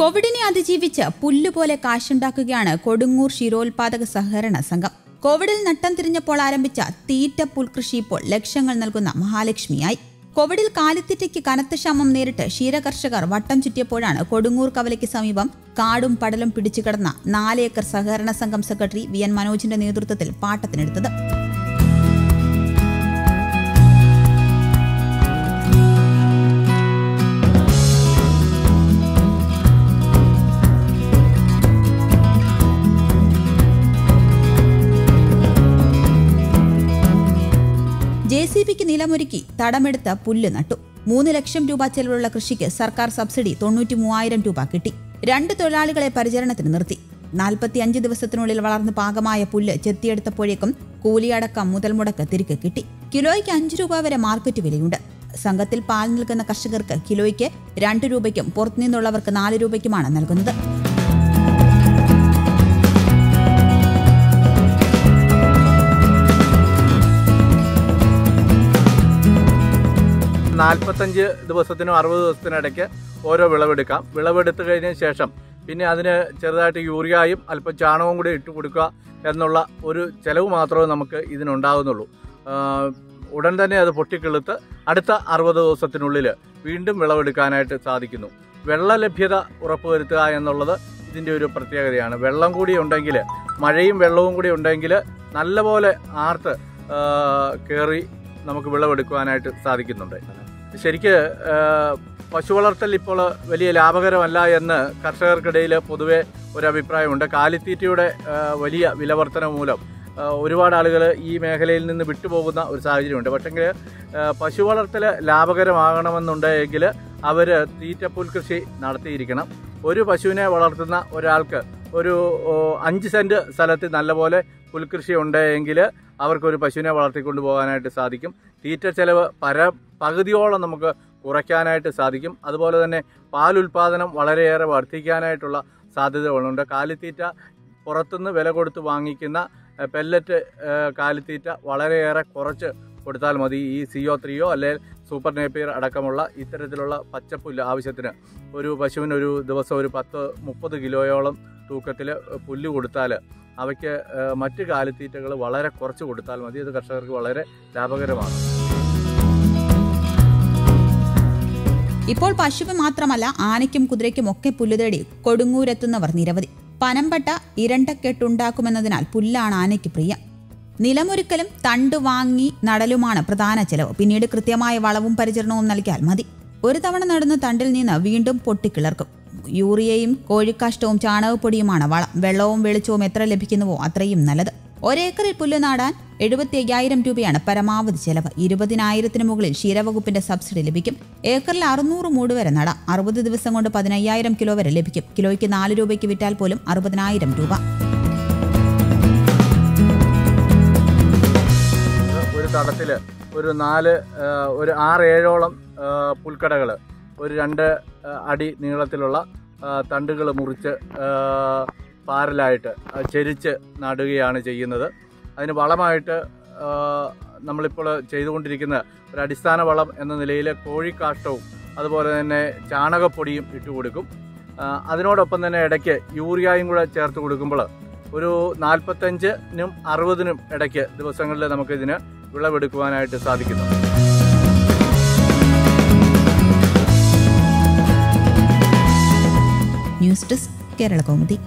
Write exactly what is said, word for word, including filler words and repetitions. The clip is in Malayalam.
കോവിഡിനെ അതിജീവിച്ച് പുല്ലുപോലെ കാശുണ്ടാക്കുകയാണ് കൊടുങ്ങൂർ ക്ഷീരോത്പാദക സഹകരണ സംഘം. കോവിഡിൽ നട്ടം തിരിഞ്ഞപ്പോൾ ആരംഭിച്ച തീറ്റ പുൽകൃഷി ഇപ്പോൾ ലക്ഷങ്ങൾ നൽകുന്ന മഹാലക്ഷ്മിയായി. കോവിഡിൽ കാലിത്തീറ്റയ്ക്ക് കനത്ത ക്ഷാമം നേരിട്ട് ക്ഷീരകർഷകർ വട്ടം ചുറ്റിയപ്പോഴാണ് കൊടുങ്ങൂർ കവലയ്ക്ക് സമീപം കാടും പടലും പിടിച്ചുകിടന്ന നാലേക്കർ സഹകരണ സംഘം സെക്രട്ടറി വി എൻ മനോജിന്റെ നേതൃത്വത്തിൽ പാട്ടത്തിനെടുത്തത്. ജെ സി ബിക്ക് നിലമൊരുക്കി തടമെടുത്ത പുല്ല് നട്ടു. മൂന്ന് ലക്ഷം രൂപ ചെലവുള്ള കൃഷിക്ക് സർക്കാർ സബ്സിഡി തൊണ്ണൂറ്റി മൂവായിരം രൂപ കിട്ടി. രണ്ട് തൊഴിലാളികളെ പരിചരണത്തിന് നിർത്തി. നാൽപ്പത്തി അഞ്ച് ദിവസത്തിനുള്ളിൽ വളർന്ന് പാകമായ പുല്ല് ചെത്തിയെടുത്തപ്പോഴേക്കും കൂലിയടക്കം മുതൽ മുടക്ക് തിരികെ കിട്ടി. കിലോയ്ക്ക് അഞ്ച് രൂപ വരെ മാർക്കറ്റ് വിലയുണ്ട്. സംഘത്തിൽ പാൽ നൽകുന്ന കർഷകർക്ക് കിലോയ്ക്ക് രണ്ട് രൂപയ്ക്കും പുറത്തുനിന്നുള്ളവർക്ക് നാല് രൂപയ്ക്കുമാണ് നൽകുന്നത്. നാൽപ്പത്തഞ്ച് ദിവസത്തിനും അറുപത് ദിവസത്തിനിടയ്ക്ക് ഓരോ വിളവെടുക്കാം. വിളവെടുത്തു കഴിഞ്ഞ ശേഷം പിന്നെ അതിന് ചെറുതായിട്ട് യൂറിയായും അല്പം ചാണകവും കൂടി ഇട്ട് കൊടുക്കുക എന്നുള്ള ഒരു ചെലവ് മാത്രമേ നമുക്ക് ഇതിനുണ്ടാകുന്നുള്ളൂ. ഉടൻ തന്നെ അത് പൊട്ടിക്കിളുത്ത് അടുത്ത അറുപത് ദിവസത്തിനുള്ളിൽ വീണ്ടും വിളവെടുക്കാനായിട്ട് സാധിക്കുന്നു. വെള്ള ലഭ്യത ഉറപ്പുവരുത്തുക എന്നുള്ളത് ഇതിൻ്റെ ഒരു പ്രത്യേകതയാണ്. വെള്ളം കൂടി ഉണ്ടെങ്കിൽ, മഴയും വെള്ളവും കൂടി ഉണ്ടെങ്കിൽ നല്ലപോലെ ആർത്ത് കയറി നമുക്ക് വിളവെടുക്കുവാനായിട്ട് സാധിക്കുന്നുണ്ട്. ശരിക്ക് പശു വളർത്തൽ ഇപ്പോൾ വലിയ ലാഭകരമല്ല എന്ന് കർഷകർക്കിടയിൽ പൊതുവെ ഒരഭിപ്രായമുണ്ട്. കാലിത്തീറ്റയുടെ വലിയ വിലവർത്തന മൂലം ഒരുപാട് ആളുകൾ ഈ മേഖലയിൽ നിന്ന് വിട്ടുപോകുന്ന ഒരു സാഹചര്യമുണ്ട്. പക്ഷെങ്കിൽ പശു വളർത്തൽ ലാഭകരമാകണമെന്നുണ്ടെങ്കിൽ അവർ തീറ്റപ്പുൽകൃഷി നടത്തിയിരിക്കണം. ഒരു പശുവിനെ വളർത്തുന്ന ഒരാൾക്ക് ഒരു അഞ്ച് സെൻറ്റ് സ്ഥലത്ത് നല്ലപോലെ പുൽകൃഷി ഉണ്ടെങ്കിൽ അവർക്കൊരു പശുവിനെ വളർത്തിക്കൊണ്ടു പോകാനായിട്ട് സാധിക്കും. തീറ്റ ചെലവ് പര പകുതിയോളം നമുക്ക് കുറയ്ക്കാനായിട്ട് സാധിക്കും. അതുപോലെ തന്നെ പാൽ ഉൽപ്പാദനം വളരെയേറെ വർദ്ധിക്കാനായിട്ടുള്ള സാധ്യതകളുണ്ട്. കാലിത്തീറ്റ പുറത്തുനിന്ന് വില കൊടുത്ത് വാങ്ങിക്കുന്ന പെല്ലറ്റ് കാലിത്തീറ്റ വളരെയേറെ കുറച്ച് കൊടുത്താൽ മതി. ഈ സിഒ ത്രീയോ അല്ലെങ്കിൽ സൂപ്പർ നേപ്പിയർ അടക്കമുള്ള ഇത്തരത്തിലുള്ള പച്ചപ്പുല്ല് ആവശ്യത്തിന് ഒരു പശുവിനൊരു ദിവസം ഒരു പത്ത് മുപ്പത് കിലോയോളം തൂക്കത്തിൽ പുല്ല് കൊടുത്താൽ അവയ്ക്ക് മറ്റ് കാലിത്തീറ്റകൾ വളരെ കുറച്ച് കൊടുത്താൽ മതി. അത് കർഷകർക്ക് വളരെ ലാഭകരമാണ്. ഇപ്പോൾ പശുവിന് മാത്രമല്ല ആനയ്ക്കും കുതിരയ്ക്കും ഒക്കെ പുല്ല് തേടി കൊടുങ്ങൂരെത്തുന്നവർ നിരവധി. പനമ്പട്ട ഇരണ്ടക്കെട്ടുണ്ടാക്കുമെന്നതിനാൽ പുല്ലാണ് ആനയ്ക്ക് പ്രിയം. നിലമൊരുക്കലും തണ്ട് വാങ്ങി നടലുമാണ് പ്രധാന ചെലവ്. പിന്നീട് കൃത്യമായ വളവും പരിചരണവും നൽകിയാൽ മതി. ഒരു തവണ നടുന്ന തണ്ടിൽ നിന്ന് വീണ്ടും പൊട്ടിക്കിളർക്കും. യൂറിയയും കോഴിക്കാഷ്ടവും ചാണകപ്പൊടിയുമാണ് വളം. വെള്ളവും വെളിച്ചവും എത്ര ലഭിക്കുന്നുവോ അത്രയും നല്ലത്. ഒരേക്കറിൽ പുല്ല് നടാൻ എഴുപത്തി അയ്യായിരം രൂപയാണ് പരമാവധി ചെലവ്. ഇരുപതിനായിരത്തിന് മുകളിൽ ക്ഷീരവകുപ്പിന്റെ സബ്സിഡി ലഭിക്കും. ഏക്കറിൽ അറുന്നൂറ് മൂട് വരെ നടാം. അറുപത് ദിവസം കൊണ്ട് പതിനയ്യായിരം കിലോ വരെ ലഭിക്കും. കിലോയ്ക്ക് നാല് രൂപയ്ക്ക് വിറ്റാൽ പോലും അറുപതിനായിരം രൂപ. ഒരു തടത്തിൽ ഒരു നാല് ഒരു ആറ് ഏഴോളം പുൽക്കടകൾ ഒരു രണ്ട് അടി നീളത്തിലുള്ള തണ്ടുകൾ മുറിച്ച് പാരലായിട്ട് ചെരിച്ച് നടുകയാണ് ചെയ്യുന്നത്. അതിന് വളമായിട്ട് നമ്മളിപ്പോൾ ചെയ്തുകൊണ്ടിരിക്കുന്ന ഒരു അടിസ്ഥാന വളം എന്ന നിലയിൽ കോഴിക്കാഷ്ടവും അതുപോലെ തന്നെ ചാണകപ്പൊടിയും ഇട്ട് കൊടുക്കും. അതിനോടൊപ്പം തന്നെ ഇടയ്ക്ക് യൂറിയായും കൂടെ ചേർത്ത് കൊടുക്കുമ്പോൾ ഒരു നാൽപ്പത്തഞ്ചിനും അറുപതിനും ഇടയ്ക്ക് ദിവസങ്ങളിൽ നമുക്കിതിന് വിളവെടുക്കുവാനായിട്ട് സാധിക്കുന്നു. News desk Keralakaumudi.